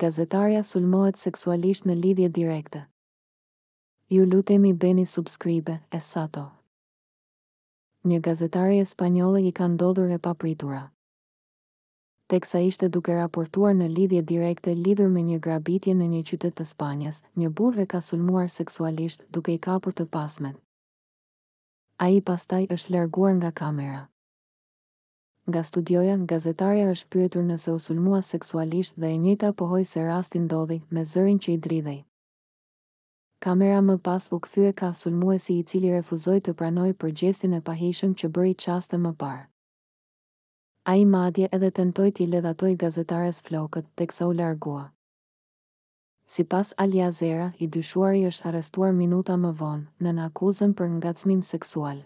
gazetarja sulmohet seksualisht në lidhje direkte. Ju lutemi bëni subscribe, Essato. Një gazetarje spanjolle i ka ndodhur e papritura. Teksa ishte duke raportuar në lidhje direkte lidhur me një grabitje në një qytet të Spanjes, një burrë ka sulmuar seksualisht duke i kapur të pasmet. Ai pastaj është larguar nga kamera. Nga studioja, gazetarja është pyetur nëse u sulmua seksualisht dhe e njëjta pohoi se rasti ndodhi me zërin që i dridhej. Kamera më pas u kthye ka sulmuesi i cili refuzoi të pranojë përgjestin e pahishëm që bëri çaste më parë. Ai madje edhe tentoi t'i ledhatoi gazetares flokët teksa u largua. Sipas Aljazera, i dyshuari është arrestuar minuta më vonë nën akuzën për ngacmim seksual.